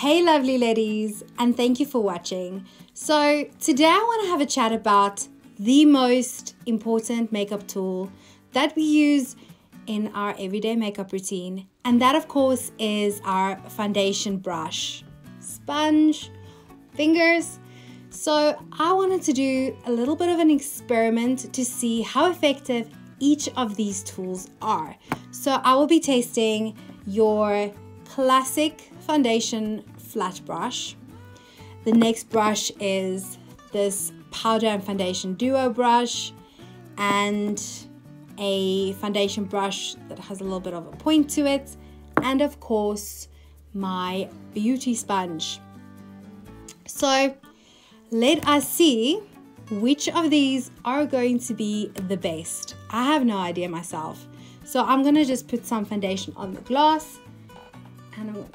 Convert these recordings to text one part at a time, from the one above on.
Hey lovely ladies, and thank you for watching. So today I want to have a chat about the most important makeup tool that we use in our everyday makeup routine, and that of course is our foundation brush, sponge, fingers. So I wanted to do a little bit of an experiment to see how effective each of these tools are. So I will be testing your classic foundation flat brush. The next brush is this powder and foundation duo brush and a foundation brush that has a little bit of a point to it, and of course my beauty sponge. So let us see which of these are going to be the best. I have no idea myself. So I'm gonna just put some foundation on the glass, and I'm gonna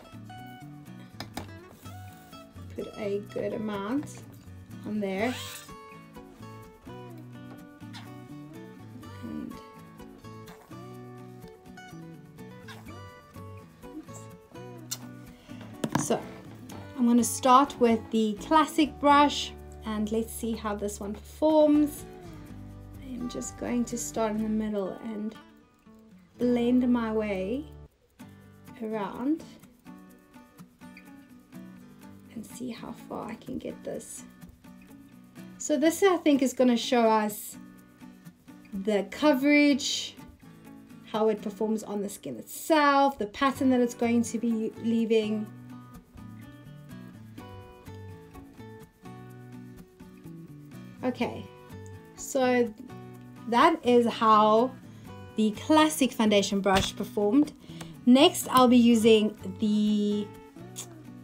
put a good amount on there. And so I'm gonna start with the classic brush, and let's see how this one performs. I'm just going to start in the middle and blend my way around and see how far I can get this. So this I think is going to show us the coverage, how it performs on the skin itself, the pattern that it's going to be leaving. Okay, so that is how the classic foundation brush performed. Next, I'll be using the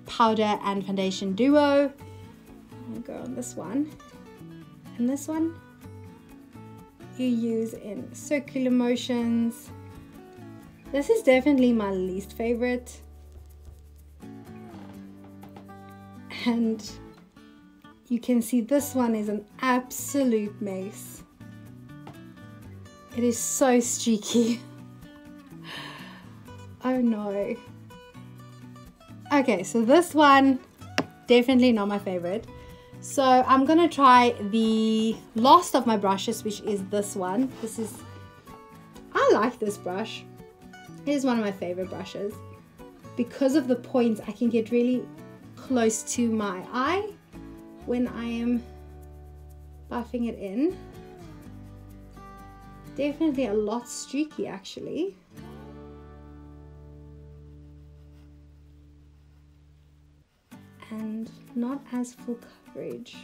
powder and foundation duo. I'm gonna go on this one. And this one you use in circular motions. This is definitely my least favorite. And you can see this one is an absolute mess. It is so streaky. Oh no. Okay, so this one, definitely not my favorite. So I'm gonna try the last of my brushes, which is this one. I like this brush. It is one of my favorite brushes. Because of the points, I can get really close to my eye when I am buffing it in. Definitely a lot streaky actually. And not as full coverage.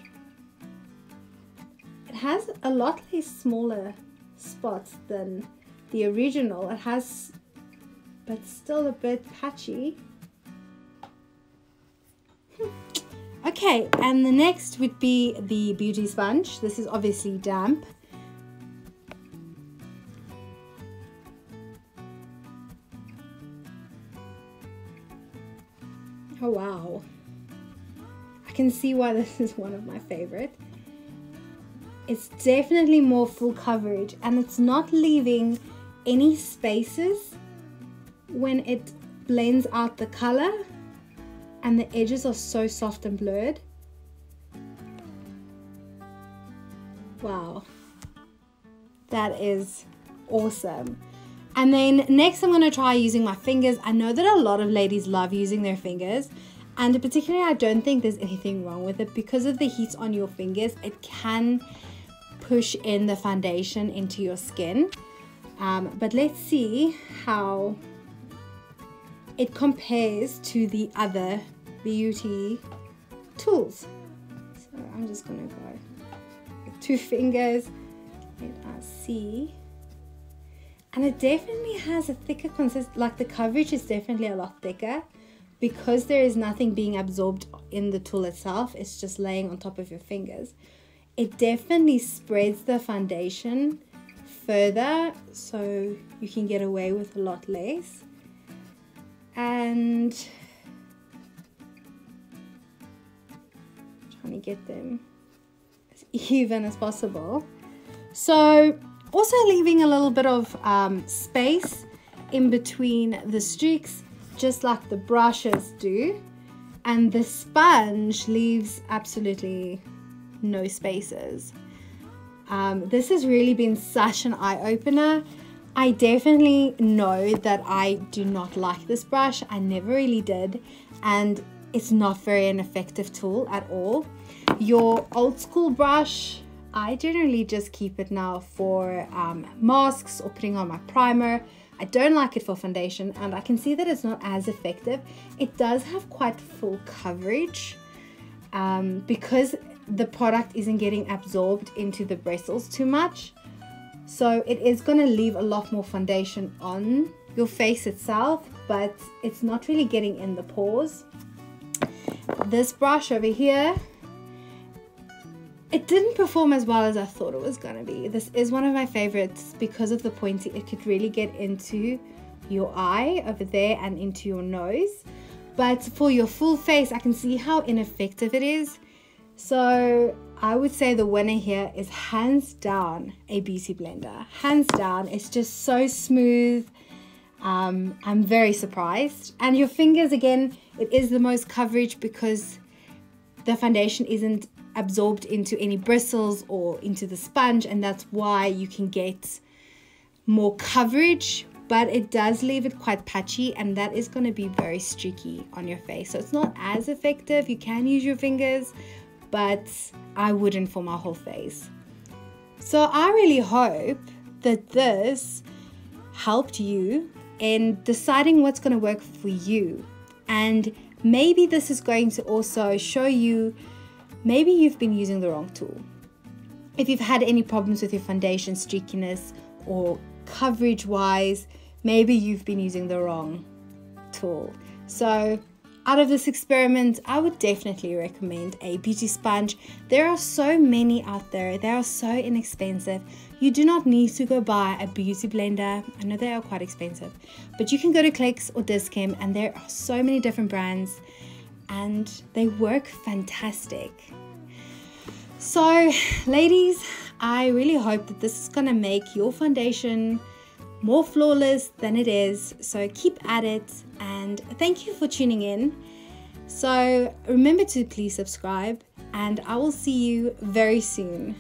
It has a lot less smaller spots than the original. It has, but still a bit patchy. Okay, and the next would be the beauty sponge. This is obviously damp. Oh wow. Can see why this is one of my favorite. It's definitely more full coverage, and it's not leaving any spaces when it blends out the color, and the edges are so soft and blurred. Wow, that is awesome. And then next I'm gonna try using my fingers. I know that a lot of ladies love using their fingers. And particularly, I don't think there's anything wrong with it. Because of the heat on your fingers, it can push in the foundation into your skin. But let's see how it compares to the other beauty tools. So I'm just gonna go with two fingers. Let us see. And it definitely has a thicker consistency. Like the coverage is definitely a lot thicker. Because there is nothing being absorbed in the tool itself, it's just laying on top of your fingers. It definitely spreads the foundation further, so you can get away with a lot less. And I'm trying to get them as even as possible. So also leaving a little bit of space in between the streaks, just like the brushes do. and the sponge leaves absolutely no spaces. This has really been such an eye-opener. I definitely know that I do not like this brush. I never really did, and it's not very an effective tool at all. Your old school brush, I generally just keep it now for masks or putting on my primer. I don't like it for foundation, and I can see that it's not as effective. It does have quite full coverage because the product isn't getting absorbed into the bristles too much. So it is going to leave a lot more foundation on your face itself, but it's not really getting in the pores. This brush over here, it didn't perform as well as I thought it was going to be. This is one of my favorites because of the pointy. It could really get into your eye over there and into your nose. But for your full face, I can see how ineffective it is. So I would say the winner here is hands down a beauty blender. Hands down, it's just so smooth. I'm very surprised. And your fingers, again, it is the most coverage because the foundation isn't absorbed into any bristles or into the sponge, and that's why you can get more coverage, but it does leave it quite patchy, and that is going to be very streaky on your face. So it's not as effective. You can use your fingers, but I wouldn't for my whole face. So I really hope that this helped you in deciding what's going to work for you, and maybe this is going to also show you maybe you've been using the wrong tool. If you've had any problems with your foundation streakiness or coverage-wise, maybe you've been using the wrong tool. So out of this experiment, I would definitely recommend a beauty sponge. There are so many out there. They are so inexpensive. You do not need to go buy a beauty blender. I know they are quite expensive, but you can go to Clicks or Dis-Chem, and there are so many different brands, and they work fantastic. So ladies, I really hope that this is going to make your foundation more flawless than it is. So keep at it, and thank you for tuning in. So remember to please subscribe, and I will see you very soon.